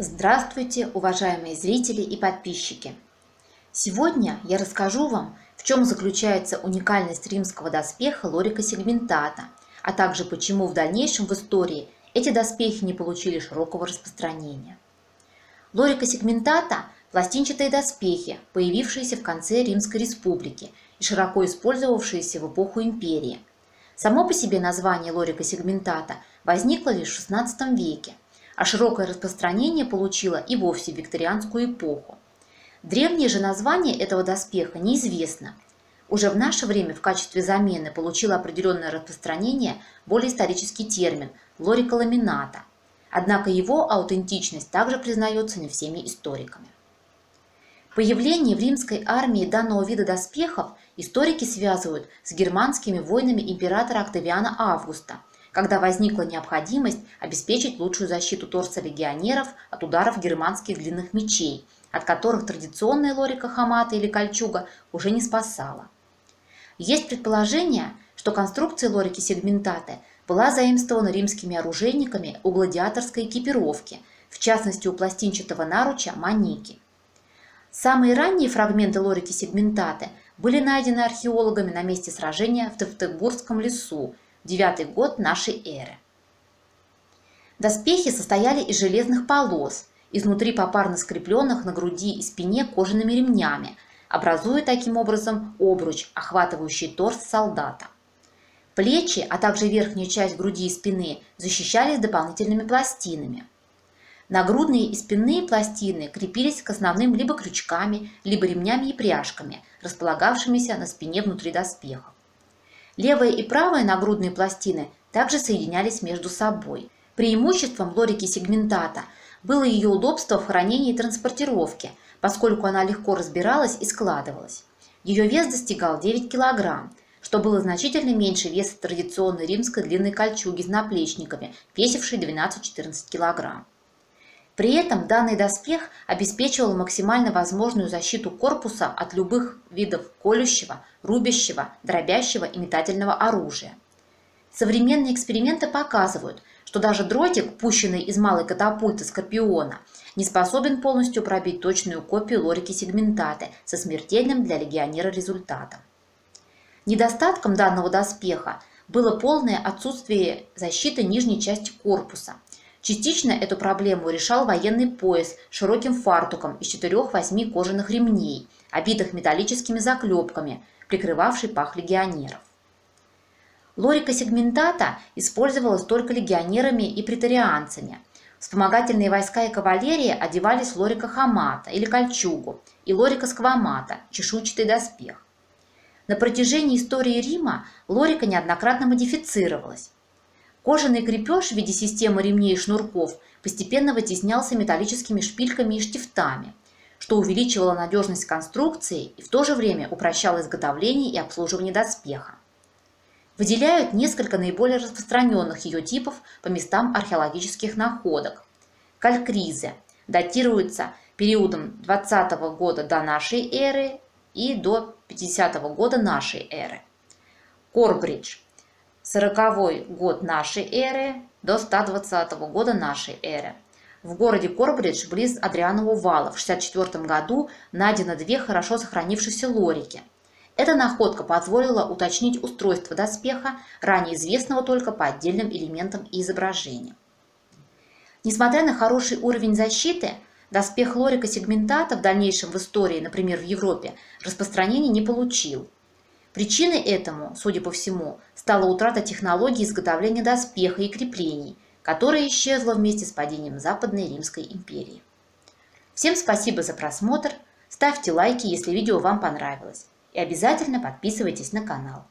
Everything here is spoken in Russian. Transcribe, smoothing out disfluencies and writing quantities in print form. Здравствуйте, уважаемые зрители и подписчики! Сегодня я расскажу вам, в чем заключается уникальность римского доспеха Лорика-Сегментата, а также почему в дальнейшем в истории эти доспехи не получили широкого распространения. Лорика-Сегментата – пластинчатые доспехи, появившиеся в конце Римской Республики и широко использовавшиеся в эпоху империи. Само по себе название Лорика-Сегментата возникло лишь в XVI веке, а широкое распространение получило и вовсе викторианскую эпоху. Древнее же название этого доспеха неизвестно. Уже в наше время в качестве замены получило определенное распространение более исторический термин – лорика ламината. Однако его аутентичность также признается не всеми историками. Появление в римской армии данного вида доспехов историки связывают с германскими войнами императора Октавиана Августа, когда возникла необходимость обеспечить лучшую защиту торса легионеров от ударов германских длинных мечей, от которых традиционная лорика хамата или кольчуга уже не спасала. Есть предположение, что конструкция лорики-сегментаты была заимствована римскими оружейниками у гладиаторской экипировки, в частности у пластинчатого наруча маники. Самые ранние фрагменты лорики-сегментаты были найдены археологами на месте сражения в Тевтобургском лесу, 9-й год нашей эры. Доспехи состояли из железных полос, изнутри попарно скрепленных на груди и спине кожаными ремнями, образуя таким образом обруч, охватывающий торс солдата. Плечи, а также верхнюю часть груди и спины защищались дополнительными пластинами. Нагрудные и спинные пластины крепились к основным либо крючками, либо ремнями и пряжками, располагавшимися на спине внутри доспехов. Левая и правая нагрудные пластины также соединялись между собой. Преимуществом лорики-сегментата было ее удобство в хранении и транспортировке, поскольку она легко разбиралась и складывалась. Ее вес достигал 9 кг, что было значительно меньше веса традиционной римской длинной кольчуги с наплечниками, весившей 12-14 кг. При этом данный доспех обеспечивал максимально возможную защиту корпуса от любых видов колющего, рубящего, дробящего и метательного оружия. Современные эксперименты показывают, что даже дротик, пущенный из малой катапульты Скорпиона, не способен полностью пробить точную копию лорики-сегментаты со смертельным для легионера результатом. Недостатком данного доспеха было полное отсутствие защиты нижней части корпуса. Частично эту проблему решал военный пояс с широким фартуком из 4-8 кожаных ремней, обитых металлическими заклепками, прикрывавший пах легионеров. Лорика-сегментата использовалась только легионерами и преторианцами. Вспомогательные войска и кавалерия одевались в лорика хамата или кольчугу и лорика сквомата – чешуйчатый доспех. На протяжении истории Рима лорика неоднократно модифицировалась. Кожаный крепеж в виде системы ремней и шнурков постепенно вытеснялся металлическими шпильками и штифтами, что увеличивало надежность конструкции и в то же время упрощало изготовление и обслуживание доспеха. Выделяют несколько наиболее распространенных ее типов по местам археологических находок. Калькризе датируется периодом 20 года до нашей эры и до 50 года нашей эры. Корбридж. 40 год нашей эры до 120 года нашей эры. В городе Корбридж, близ Адрианового вала, в 64 году найдено две хорошо сохранившиеся лорики. Эта находка позволила уточнить устройство доспеха, ранее известного только по отдельным элементам и изображениям. Несмотря на хороший уровень защиты, доспех лорика-сегментата в дальнейшем в истории, например, в Европе, распространения не получил. Причиной этому, судя по всему, стала утрата технологии изготовления доспеха и креплений, которая исчезла вместе с падением Западной Римской империи. Всем спасибо за просмотр, ставьте лайки, если видео вам понравилось, и обязательно подписывайтесь на канал.